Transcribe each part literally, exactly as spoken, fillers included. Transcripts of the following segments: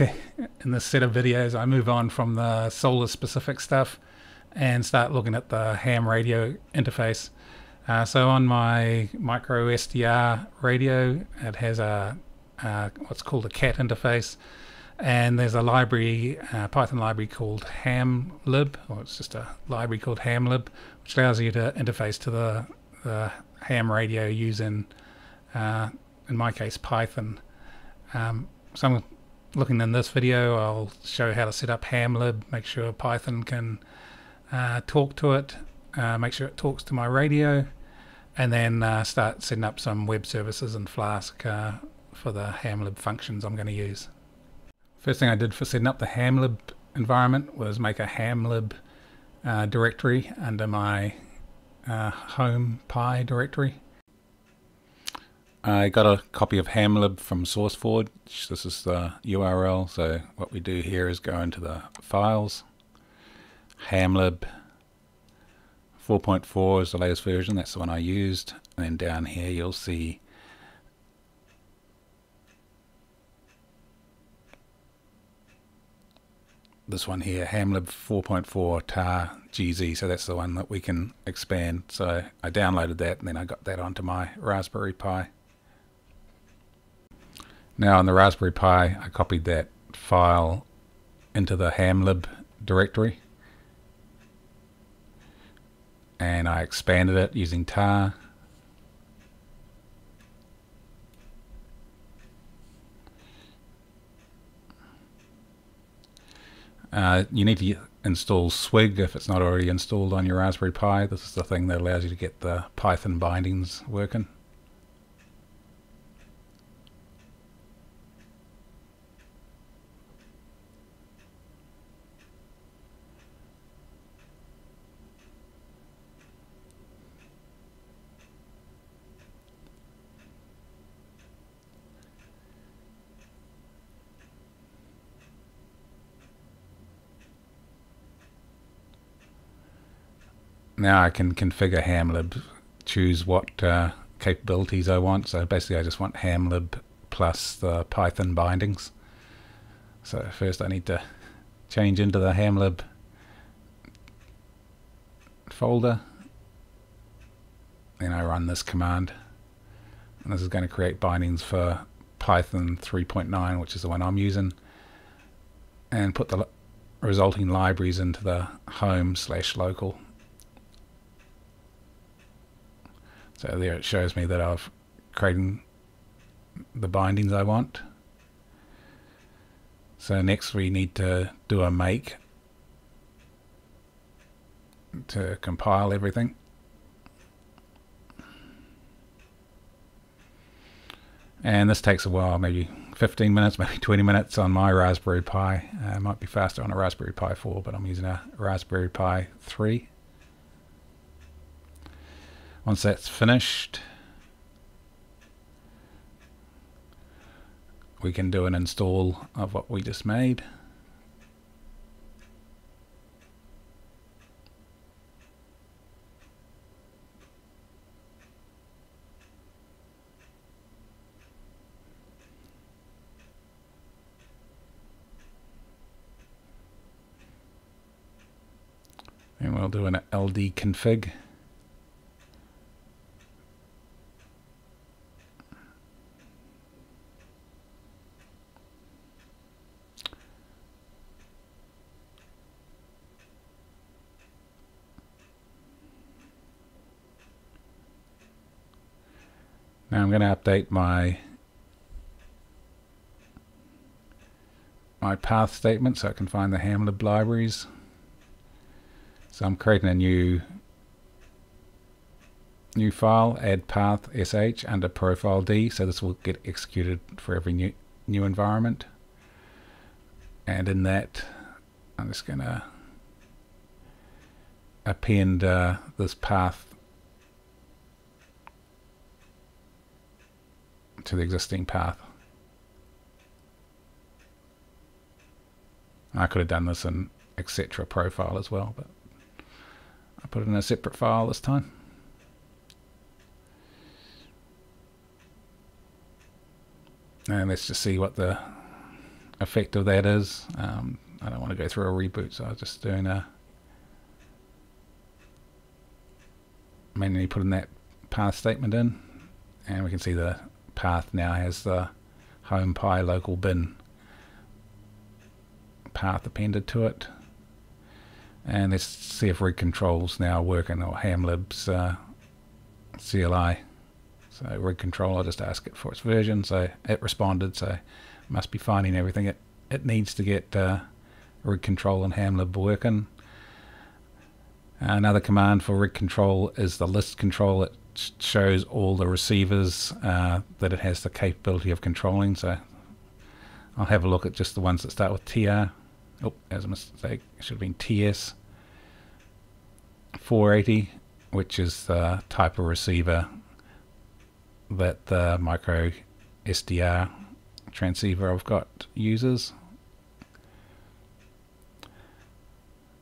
Okay, in this set of videos I move on from the solar specific stuff and start looking at the ham radio interface. Uh, so on my micro S D R radio, it has a uh, what's called a cat interface, and there's a library, a Python library called Hamlib, or it's just a library called Hamlib, which allows you to interface to the, the ham radio using, uh, in my case, Python. Um, so I'm looking in this video, I'll show how to set up Hamlib, make sure Python can uh, talk to it, uh, make sure it talks to my radio, and then uh, start setting up some web services in Flask uh, for the Hamlib functions I'm going to use. First thing I did for setting up the Hamlib environment was make a Hamlib uh, directory under my uh, home Pi directory. I got a copy of Hamlib from SourceForge. This is the U R L, so what we do here is go into the files. Hamlib four point four is the latest version, that's the one I used, and then down here you'll see this one here, Hamlib four point four tar G Z, so that's the one that we can expand. So I downloaded that and then I got that onto my Raspberry Pi. Now on the Raspberry Pi, I copied that file into the Hamlib directory and I expanded it using tar. Uh, you need to install SWIG if it's not already installed on your Raspberry Pi. This is the thing that allows you to get the Python bindings working. Now I can configure Hamlib, choose what uh, capabilities I want. So basically I just want Hamlib plus the Python bindings. So first I need to change into the Hamlib folder. Then I run this command. And this is going to create bindings for Python three point nine, which is the one I'm using. And put the resulting libraries into the home slash local. So there it shows me that I've created the bindings I want. So next we need to do a make to compile everything. And this takes a while, maybe fifteen minutes, maybe twenty minutes on my Raspberry Pi. Uh, it might be faster on a Raspberry Pi four, but I'm using a Raspberry Pi three. Once that's finished, we can do an install of what we just made. And we'll do an L D config. Now I'm going to update my my path statement so I can find the Hamlib libraries. So I'm creating a new new file, add path sh under profile D, so this will get executed for every new new environment. And in that, I'm just going to append uh, this path to the existing path. I could have done this in et cetera profile as well, but I put it in a separate file this time. And let's just see what the effective that is. Um, I don't want to go through a reboot, so I was just doing a manually putting that path statement in, and we can see the path now has the home pi local bin path appended to it. And let's see if rig controls now working, or Hamlib's uh, C L I. So rig control, I'll just ask it for its version. So it responded, so must be finding everything it, it needs to get uh, rig control and Hamlib working. Another command for rig control is the list control. It sh shows all the receivers uh, that it has the capability of controlling. So I'll have a look at just the ones that start with T R. Oh, as a mistake, it should have been T S four eighty, which is the type of receiver that the micro S D R transceiver I've got uses.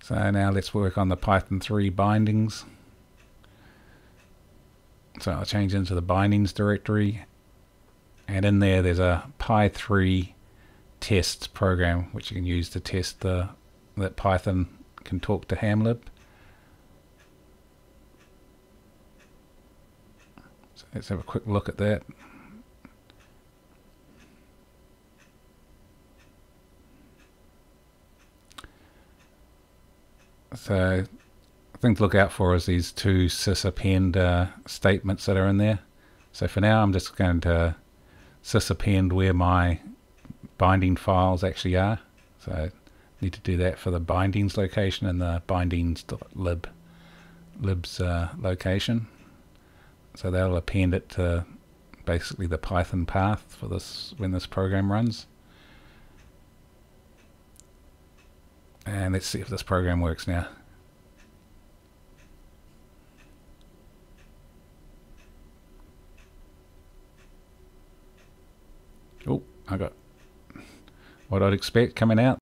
So now let's work on the Python three bindings. So I'll change into the bindings directory, and in there there's a Py three test program which you can use to test the that Python can talk to Hamlib. So let's have a quick look at that. So the thing to look out for is these two sysappend uh, statements that are in there. So for now I'm just going to sysappend where my binding files actually are. So I need to do that for the bindings location and the bindings.lib lib's uh, location. So that'll append it to basically the Python path for this when this program runs. And let's see if this program works now. Oh, I got what I'd expect coming out.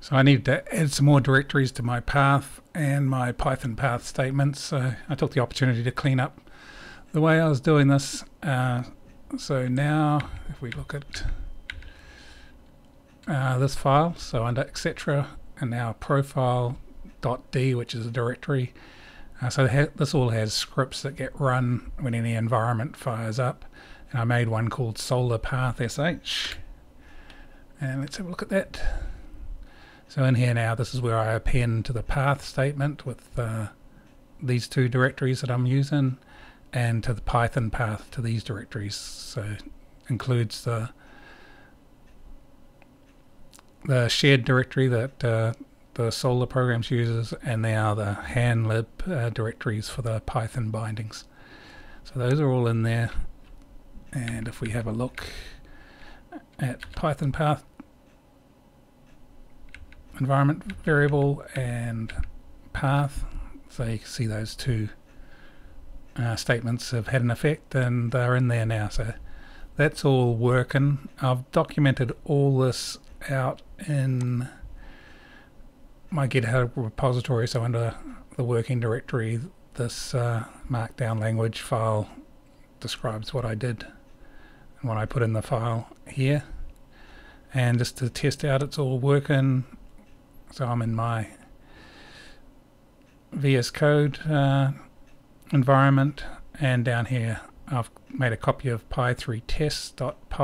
So I need to add some more directories to my path and my Python path statements. So I took the opportunity to clean up the way I was doing this. Uh, so now if we look at uh, this file, so under etc and now profile.d, which is a directory. Uh, so this all has scripts that get run when any environment fires up, and I made one called solar path sh, and let's have a look at that. So in here now, this is where I append to the path statement with uh, these two directories that I'm using, and to the Python path to these directories. So includes the the shared directory that uh, the solar programs uses, and now the Hamlib uh, directories for the Python bindings. So those are all in there. And if we have a look at Python path environment variable and path, so you can see those two uh, statements have had an effect and they're in there now. So that's all working. I've documented all this out in my GitHub repository, so under the working directory, this uh, markdown language file describes what I did and what I put in the file here. And just to test out it's all working, so I'm in my V S Code uh, environment, and down here I've made a copy of py three tests dot py,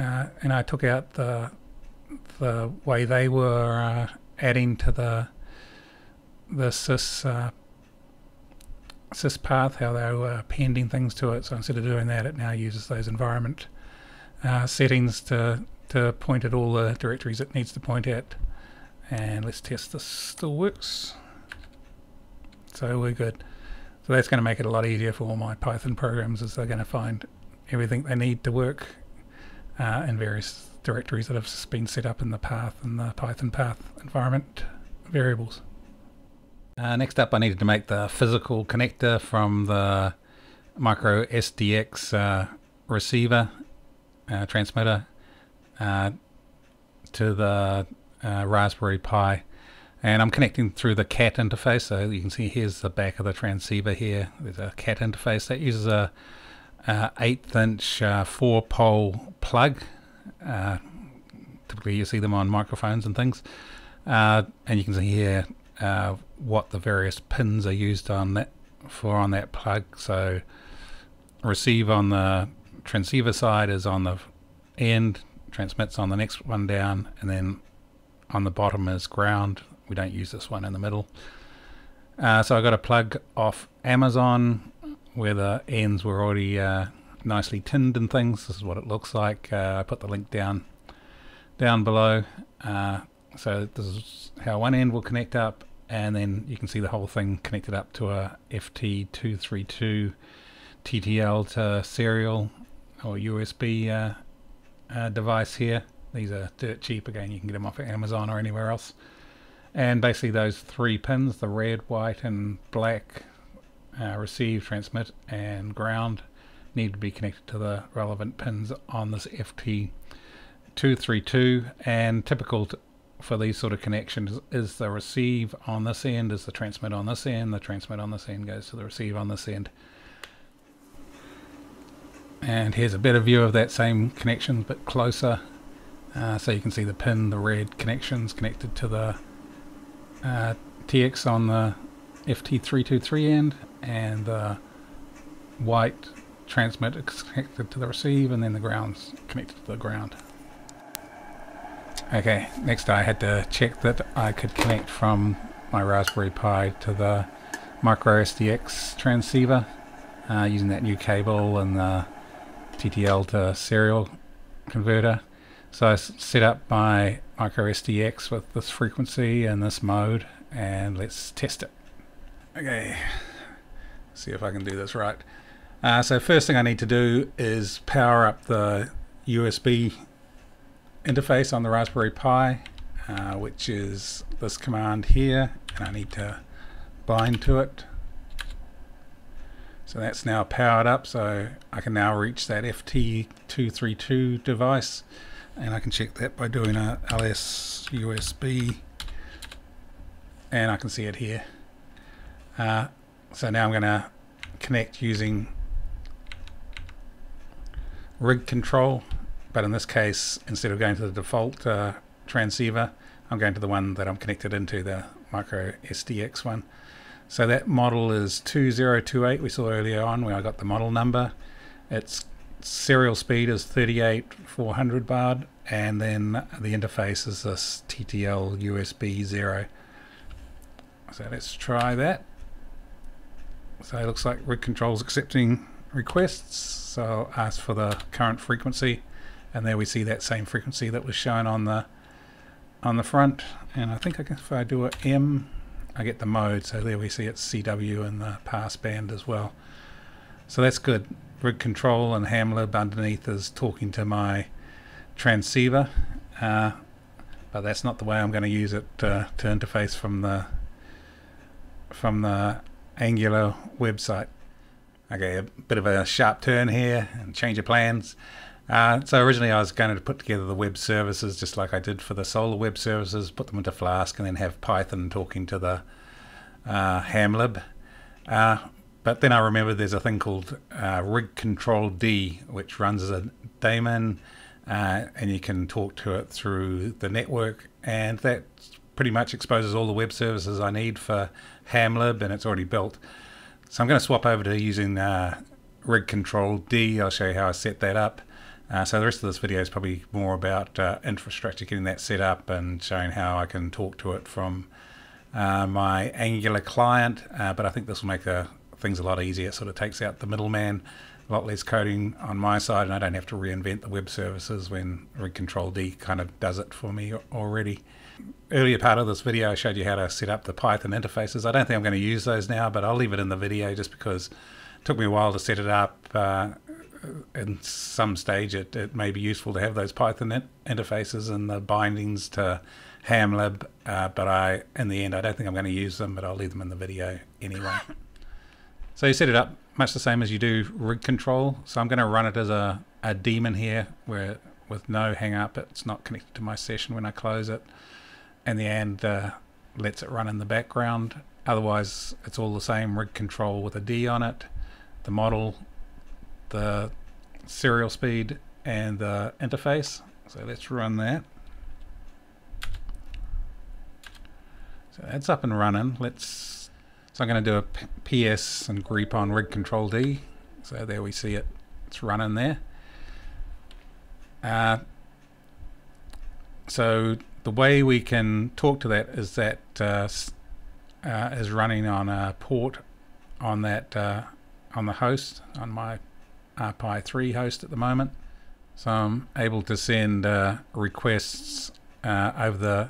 uh, and I took out the the way they were uh, adding to the the sys uh, sys path, how they were appending things to it. So instead of doing that, it now uses those environment uh, settings to to point at all the directories it needs to point at. And let's test this still works. So we're good. So that's going to make it a lot easier for all my Python programs, as they're going to find everything they need to work uh, in various directories that have been set up in the path and the Python path environment variables. Uh, next up, I needed to make the physical connector from the micro S D X uh, receiver uh, transmitter uh, to the uh, Raspberry Pi, And I'm connecting through the cat interface. So you can see here's the back of the transceiver here. There's a cat interface that uses a uh, eighth inch uh, four pole plug. Uh, typically you see them on microphones and things. Uh, and you can see here uh, what the various pins are used on that for on that plug. So receive on the transceiver side is on the end, transmits on the next one down, and then on the bottom is ground. We don't use this one in the middle. Uh, so I got a plug off Amazon where the ends were already uh, nicely tinned and things. This is what it looks like. Uh, I put the link down down below. Uh, so this is how one end will connect up, and then you can see the whole thing connected up to a F T two thirty-two R L to serial or U S B uh, uh, device here. These are dirt cheap. Again, you can get them off at Amazon or anywhere else. And basically those three pins, the red, white and black, uh, receive, transmit and ground, need to be connected to the relevant pins on this F T two thirty-two. And typical t for these sort of connections is the receive on this end is the transmit on this end, the transmit on this end goes to the receive on this end. And here's a better view of that same connection, but closer. Uh, so you can see the pin, the red connections connected to the uh, T X on the F T three twenty-three end, and the white transmit is connected to the receive, and then the ground's connected to the ground. Okay, next I had to check that I could connect from my Raspberry Pi to the micro S D X transceiver uh, using that new cable and the T T L to serial converter. So I set up my micro S D X with this frequency and this mode, and let's test it. Okay, see if I can do this right. Uh, so first thing I need to do is power up the U S B interface on the Raspberry Pi, uh, which is this command here, and I need to bind to it. So that's now powered up, so I can now reach that F T two thirty-two device. And I can check that by doing a ls U S B, and I can see it here. Uh, so now I'm going to connect using rig control, but in this case, instead of going to the default uh, transceiver, I'm going to the one that I'm connected into, the micro S D X one. So that model is two zero two eight, we saw earlier on where I got the model number. It's serial speed is thirty-eight four hundred baud, and then the interface is this T T L U S B zero. So let's try that. So it looks like rig control's accepting requests, so I'll ask for the current frequency, and there we see that same frequency that was shown on the on the front. And I think I can, if I do a M, I get the mode, so there we see it's C W in the pass band as well. So that's good. Rig control and Hamlib underneath is talking to my transceiver, uh, but that's not the way I'm going to use it uh, to interface from the from the Angular website. Okay, a bit of a sharp turn here and change of plans. Uh, so originally I was going to put together the web services just like I did for the solar web services, put them into Flask, and then have Python talking to the uh, Hamlib. Uh, But then I remembered there's a thing called uh, rigctl D, which runs as a daemon, uh, and you can talk to it through the network, and that pretty much exposes all the web services I need for Hamlib, and it's already built. So I'm going to swap over to using uh, rigctl D. I'll show you how I set that up. Uh, so the rest of this video is probably more about uh, infrastructure, getting that set up, and showing how I can talk to it from uh, my Angular client. Uh, but I think this will make a things a lot easier. It sort of takes out the middleman, a lot less coding on my side, and I don't have to reinvent the web services when rigctl D kind of does it for me already. Earlier part of this video I showed you how to set up the Python interfaces. I don't think I'm going to use those now, but I'll leave it in the video just because it took me a while to set it up. Uh, in some stage it, it may be useful to have those Python in interfaces and the bindings to Hamlib, uh, but I in the end I don't think I'm going to use them, but I'll leave them in the video anyway. So you set it up much the same as you do rig control. So I'm going to run it as a, a daemon here, where with no hang up, it's not connected to my session when I close it. In the end, uh, lets it run in the background. Otherwise, it's all the same rig control with a D on it, the model, the serial speed, and the interface. So let's run that. So that's up and running. Let's. So I'm going to do a P S and grep on rig control D. So there we see it. It's running there. Uh, so the way we can talk to that is that uh, uh, is running on a port on that uh, on the host on my R Pi three host at the moment. So I'm able to send uh, requests uh, over the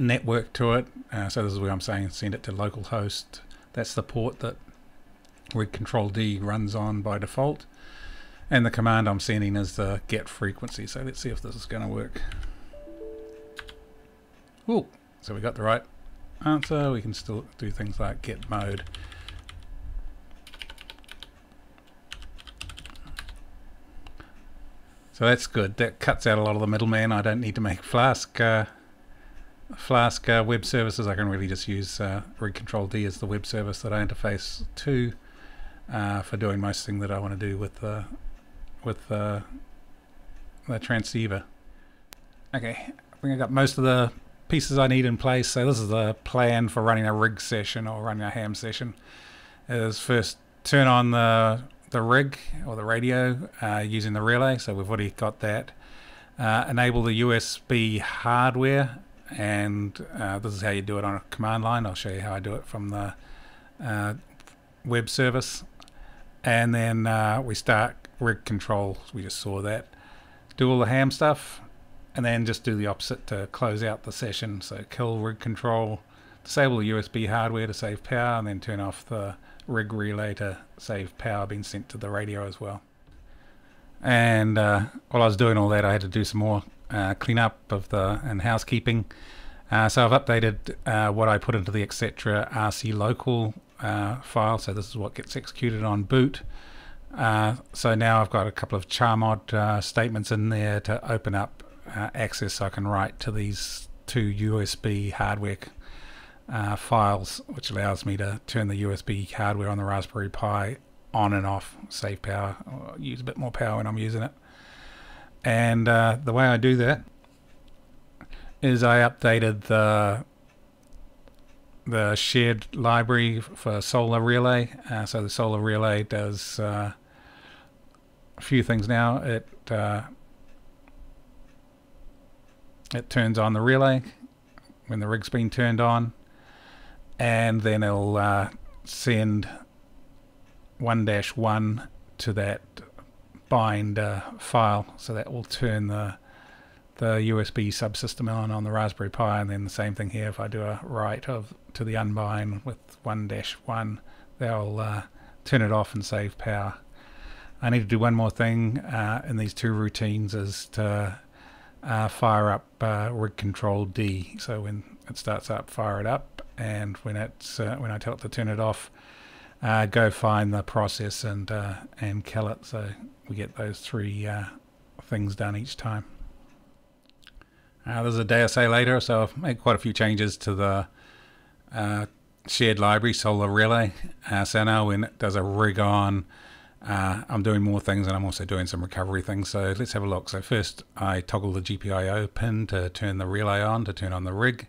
network to it. Uh, so this is where I'm saying send it to localhost. That's the port that rig control D runs on by default. And the command I'm sending is the get frequency. So let's see if this is going to work. Oh, so we got the right answer. We can still do things like get mode. So that's good. That cuts out a lot of the middleman. I don't need to make Flask uh, Flask uh, web services. I can really just use uh, rigctl D as the web service that I interface to uh, for doing most thing that I want to do with the with the, the transceiver. Okay, I think I got most of the pieces I need in place. So this is the plan for running a rig session or running a ham session. Is first turn on the the rig or the radio uh, using the relay. So we've already got that. Uh, enable the U S B hardware, and uh, this is how you do it on a command line. I'll show you how I do it from the uh, web service. And then uh, we start rig control. We just saw that. Do all the ham stuff, and then just do the opposite to close out the session. So kill rig control, disable the U S B hardware to save power, and then turn off the rig relay to save power being sent to the radio as well. And uh, while I was doing all that, I had to do some more uh, cleanup of the and housekeeping. Uh, so I've updated uh, what I put into the etc rc local uh, file. So this is what gets executed on boot. Uh, so now I've got a couple of chmod uh, statements in there to open up uh, access. So I can write to these two U S B hardware Uh, files, which allows me to turn the U S B hardware on the Raspberry Pi on and off, save power, or use a bit more power when I'm using it. And uh, the way I do that is I updated the the shared library for Solar Relay. Uh, so the Solar Relay does uh, a few things now. It uh, it turns on the relay when the rig's been turned on. And then it'll uh, send one dash one to that bind uh, file, so that will turn the the U S B subsystem on on the Raspberry Pi. And then the same thing here. If I do a write of to the unbind with one dash one, they'll uh, turn it off and save power. I need to do one more thing uh, in these two routines, is to uh, fire up uh, rigctl D. So when it starts up, fire it up. And when it's uh, when I tell it to turn it off, uh, go find the process and uh, and kill it. So we get those three uh, things done each time. Uh, there's a day or so later, so I've made quite a few changes to the uh, shared library, Solar Relay. Uh, so now when it does a rig on, uh, I'm doing more things, and I'm also doing some recovery things. So let's have a look. So first, I toggle the G P I O pin to turn the relay on, to turn on the rig.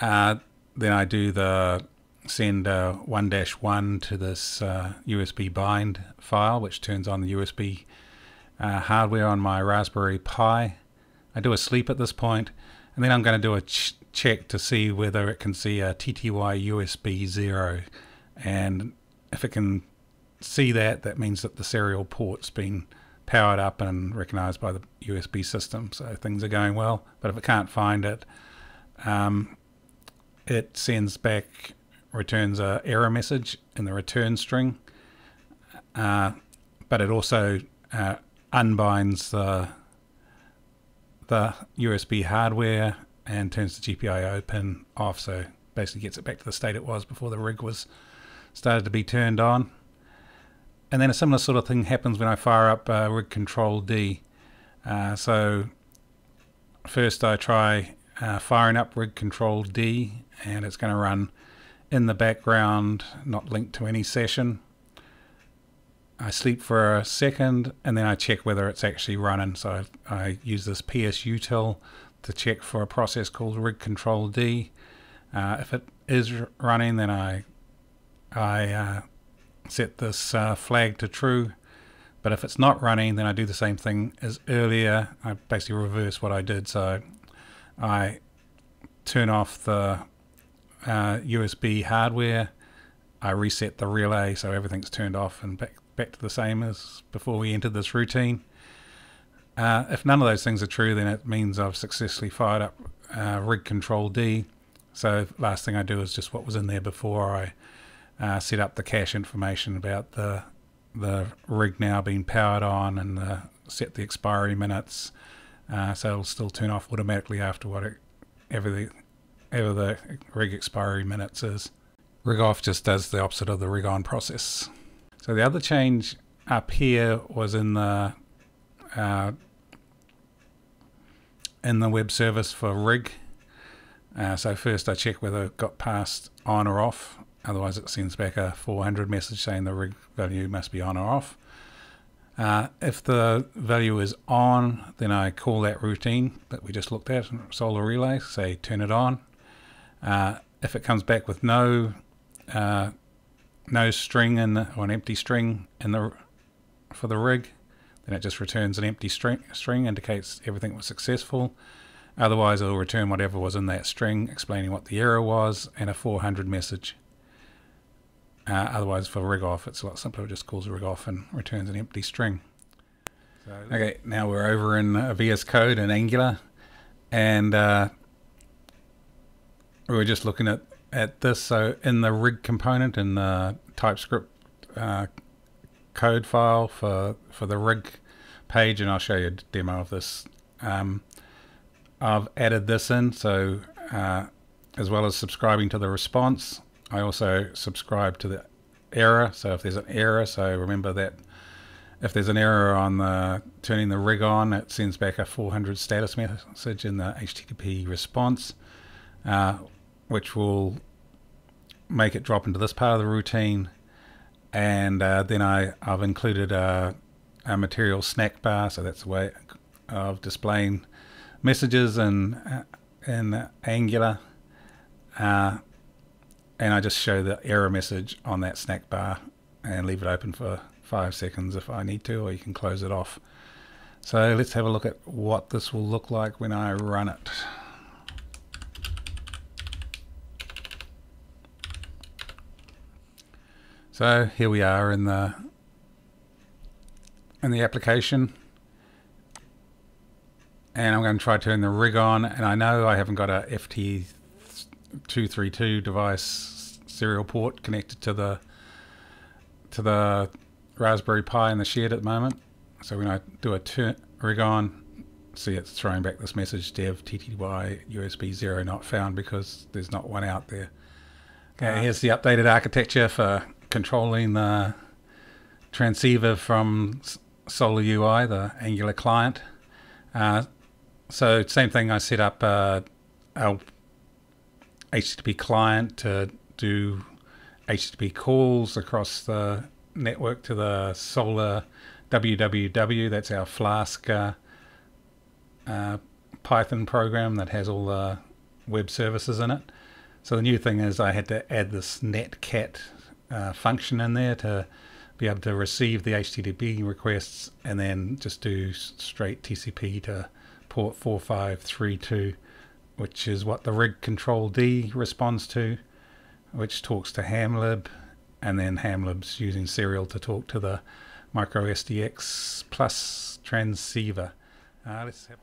Uh, Then I do the send one dash one uh, to this uh, U S B bind file, which turns on the U S B uh, hardware on my Raspberry Pi. I do a sleep at this point, and then I'm going to do a ch check to see whether it can see a T T Y U S B zero. And if it can see that, that means that the serial port's been powered up and recognized by the U S B system. So things are going well. But if it can't find it, um, it sends back, returns a error message in the return string, uh, but it also uh, unbinds the, the U S B hardware and turns the G P I O pin off, so basically gets it back to the state it was before the rig was started to be turned on. And then a similar sort of thing happens when I fire up uh, rigctl D. Uh, so first I try uh, firing up rig control D, and it's going to run in the background, not linked to any session. I sleep for a second and then I check whether it's actually running. So I, I use this psutil to check for a process called rigctl D. Uh, if it is running, then I, I uh, set this uh, flag to true. But if it's not running, then I do the same thing as earlier. I basically reverse what I did. So I turn off the uh, U S B hardware. I reset the relay so everything's turned off and back, back to the same as before we entered this routine. Uh, if none of those things are true, then it means I've successfully fired up uh, rigctl D. So last thing I do is just what was in there before. I uh, set up the cache information about the the rig now being powered on, and uh, set the expiry minutes, uh, so it'll still turn off automatically after whatever the, ever the rig expiry minutes is. Rig off just does the opposite of the rig on process. So the other change up here was in the uh, in the web service for rig. Uh, so first I check whether it got passed on or off, otherwise it sends back a four hundred message saying the rig value must be on or off. Uh, if the value is on, then I call that routine that we just looked at, solar relay, say turn it on. Uh, if it comes back with no uh, no string in the, or an empty string in the for the rig, then it just returns an empty string, string indicates everything was successful. Otherwise, it'll return whatever was in that string, explaining what the error was, and a four hundred message. Uh, otherwise, for rig off, it's a lot simpler. It just calls rig off and returns an empty string. So, okay, now we're over in uh, V S Code and Angular, and uh, we were just looking at at this. So in the rig component in the TypeScript uh, code file for for the rig page, and I'll show you a demo of this. Um, I've added this in, so uh, as well as subscribing to the response, I also subscribe to the error. So if there's an error, so remember that if there's an error on the turning the rig on, it sends back a four hundred status message in the H T T P response, uh, which will make it drop into this part of the routine. And uh, then I, I've included a, a material snack bar, so that's a way of displaying messages in, uh, in Angular, uh, and I just show the error message on that snack bar and leave it open for five seconds if I need to, or you can close it off. So let's have a look at what this will look like when I run it. So here we are in the in the application. And I'm going to try to turn the rig on, and I know I haven't got a F T two thirty-two device serial port connected to the to the Raspberry Pi in the shed at the moment. So when I do a turn rig on, see it's throwing back this message: dev T T Y U S B zero not found, because there's not one out there. Okay, here's the updated architecture for controlling the transceiver from Solar U I, the Angular client. Uh, So same thing, I set up uh, our H T T P client to do H T T P calls across the network to the solar W W W, that's our Flask uh, uh, Python program that has all the web services in it. So the new thing is I had to add this netcat uh, function in there to be able to receive the H T T P requests and then just do straight T C P to port four five three two, which is what the rigctl D responds to, which talks to Hamlib, and then Hamlib's using serial to talk to the micro S D X plus transceiver. Uh, let's have...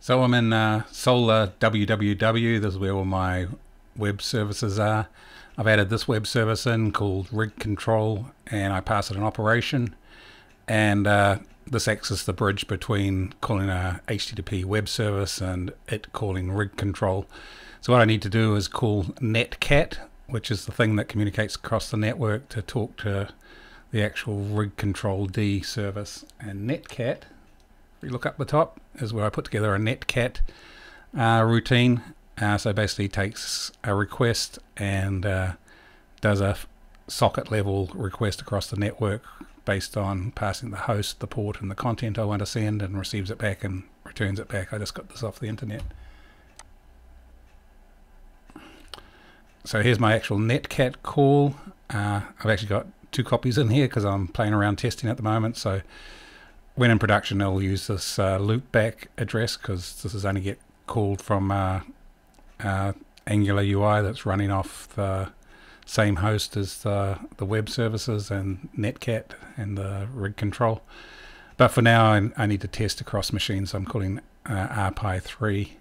So I'm in uh, Solar W W W. This is where all my web services are. I've added this web service in called rigctl, and I pass it an operation, and uh, this acts as the bridge between calling a H T T P web service and it calling rigctl. So what I need to do is call netcat, which is the thing that communicates across the network to talk to the actual rigctl D service. And netcat, if you look up the top, is where I put together a netcat uh, routine. Uh, so basically takes a request and uh, does a socket level request across the network based on passing the host, the port, and the content I want to send, and receives it back and returns it back. I just got this off the internet. So here's my actual netcat call. Uh, I've actually got two copies in here because I'm playing around testing at the moment. So when in production, I'll use this uh, loopback address because this is only get called from uh, uh, Angular U I that's running off the same host as the, the web services and netcat and the rig control. But for now, I, I need to test across machines. So I'm calling uh, R P I three.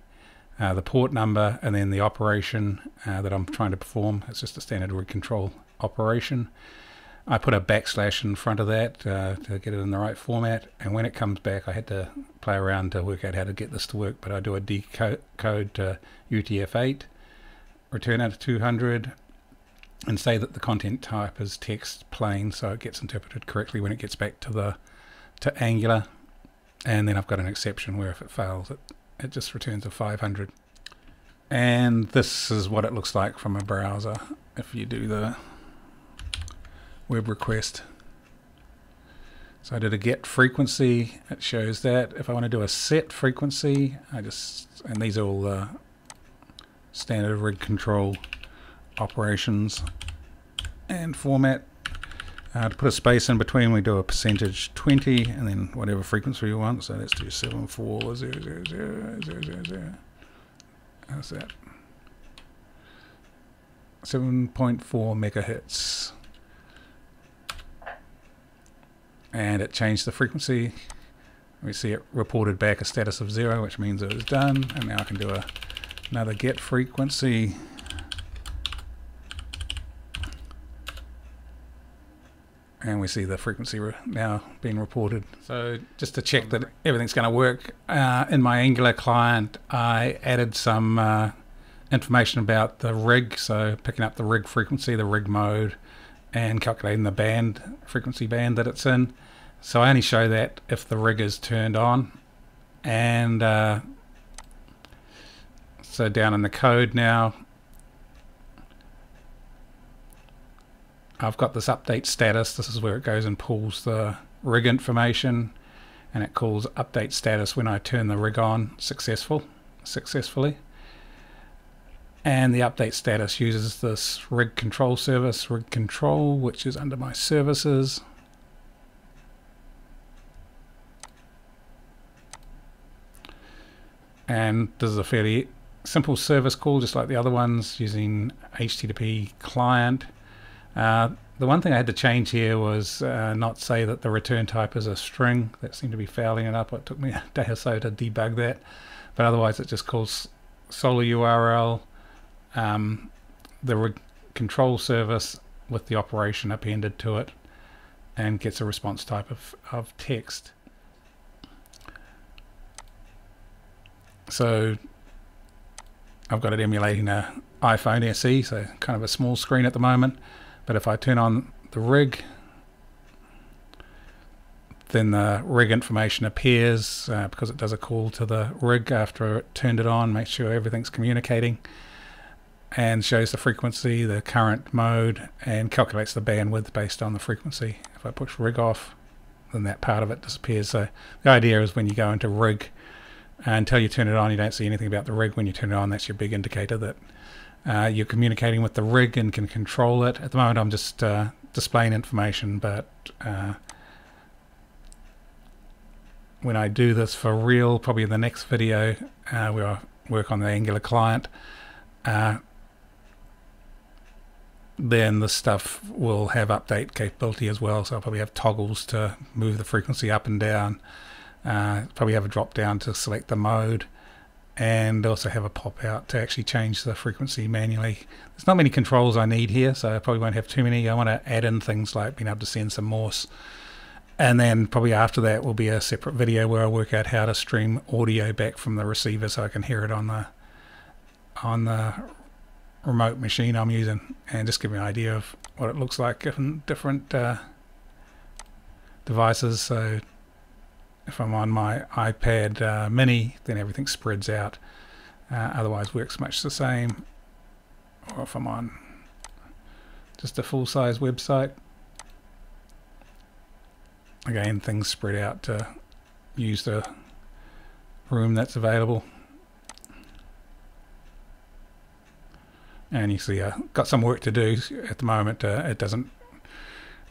Uh, the port number, and then the operation uh, that I'm trying to perform. It's just a standard rig control operation. I put a backslash in front of that uh, to get it in the right format, and when it comes back I had to play around to work out how to get this to work, but I do a decode to U T F eight, return out of two hundred, and say that the content type is text plain, so it gets interpreted correctly when it gets back to the to Angular. And then I've got an exception where if it fails it it just returns a five hundred. And this is what it looks like from a browser if you do the web request. So I did a get frequency, it shows that. If I want to do a set frequency, I just, and these are all the standard rig control operations and format. Uh, to put a space in between, we do a percentage twenty and then whatever frequency we want. So let's do seven four zero zero zero zero zero. How's that? seven point four megahertz. And it changed the frequency. We see it reported back a status of zero, which means it was done. And now I can do a, another get frequency. And we see the frequency re now being reported. So just to check that everything's going to work, uh, in my Angular client, I added some uh, information about the rig. So picking up the rig frequency, the rig mode, and calculating the band, frequency band that it's in. So I only show that if the rig is turned on. And uh, so down in the code now, I've got this update status. This is where it goes and pulls the rig information, and it calls update status when I turn the rig on successful, successfully. And the update status uses this rig control service, rig control, which is under my services. And this is a fairly simple service call, just like the other ones, using H T T P client. Uh, the one thing I had to change here was uh, not say that the return type is a string. That seemed to be fouling it up. It took me a day or so to debug that. But otherwise it just calls solar U R L, um, the rig control service with the operation appended to it, and gets a response type of, of text. So I've got it emulating an iPhone S E, so kind of a small screen at the moment. But if I turn on the rig, then the rig information appears uh, because it does a call to the rig after it turned it on, make sure everything's communicating, and shows the frequency, the current mode, and calculates the bandwidth based on the frequency. If I push rig off, then that part of it disappears. So the idea is when you go into rig, uh, until you turn it on, you don't see anything about the rig. When you turn it on, that's your big indicator that Uh, you're communicating with the rig and can control it. At the moment I'm just uh, displaying information, but uh, when I do this for real, probably in the next video uh, where I work on the Angular client, uh, then this stuff will have update capability as well. So I'll probably have toggles to move the frequency up and down, uh, probably have a drop down to select the mode, and also have a pop out to actually change the frequency manually. There's not many controls I need here, so I probably won't have too many. I want to add in things like being able to send some Morse, and then probably after that will be a separate video where I work out how to stream audio back from the receiver so I can hear it on the on the remote machine I'm using, and just give me an idea of what it looks like in different uh, devices. So if I'm on my iPad uh, mini, then everything spreads out. Uh, otherwise works much the same. Or if I'm on just a full-size website, again things spread out to use the room that's available. And you see I've uh, got some work to do at the moment. Uh, it doesn't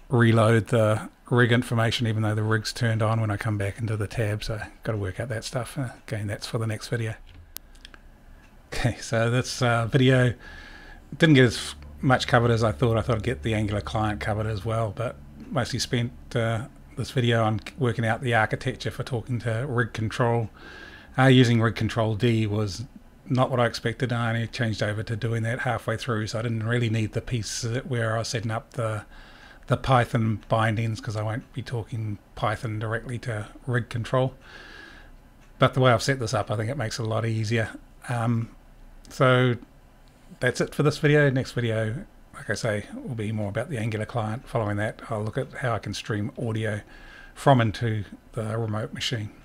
reload the rig information even though the rig's turned on when I come back into the tab, so got to work out that stuff. Uh, again, that's for the next video. Okay, so this uh, video didn't get as much covered as I thought. I thought I'd get the Angular client covered as well, but mostly spent uh, this video on working out the architecture for talking to rig control. Uh, using rigctl D was not what I expected. I only changed over to doing that halfway through, so I didn't really need the piece where I was setting up the the Python bindings, because I won't be talking Python directly to rig control. But the way I've set this up, I think it makes it a lot easier. Um, so that's it for this video. Next video, like I say, will be more about the Angular client. Following that, I'll look at how I can stream audio from and to the remote machine.